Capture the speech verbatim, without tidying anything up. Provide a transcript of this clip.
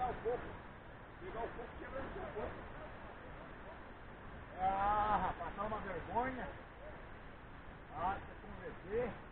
pegar o corpo. Pegar o corpo quebrando o seu corpo. Ah, rapaz, tá uma vergonha. Ah, você converter.